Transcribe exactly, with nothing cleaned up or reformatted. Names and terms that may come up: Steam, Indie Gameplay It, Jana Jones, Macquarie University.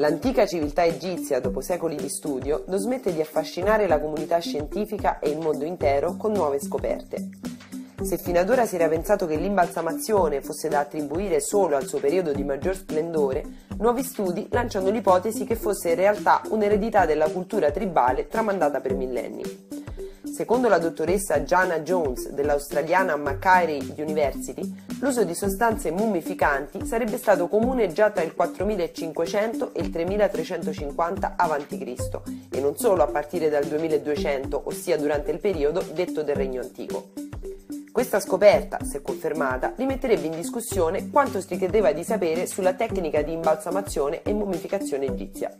L'antica civiltà egizia, dopo secoli di studio, non smette di affascinare la comunità scientifica e il mondo intero con nuove scoperte. Se fino ad ora si era pensato che l'imbalsamazione fosse da attribuire solo al suo periodo di maggior splendore, nuovi studi lanciano l'ipotesi che fosse in realtà un'eredità della cultura tribale tramandata per millenni. Secondo la dottoressa Jana Jones dell'australiana Macquarie University, l'uso di sostanze mummificanti sarebbe stato comune già tra il quattromilacinquecento e il tremilatrecentocinquanta avanti Cristo e non solo a partire dal duemiladuecento, ossia durante il periodo detto del Regno Antico. Questa scoperta, se confermata, rimetterebbe in discussione quanto si credeva di sapere sulla tecnica di imbalsamazione e mummificazione egizia.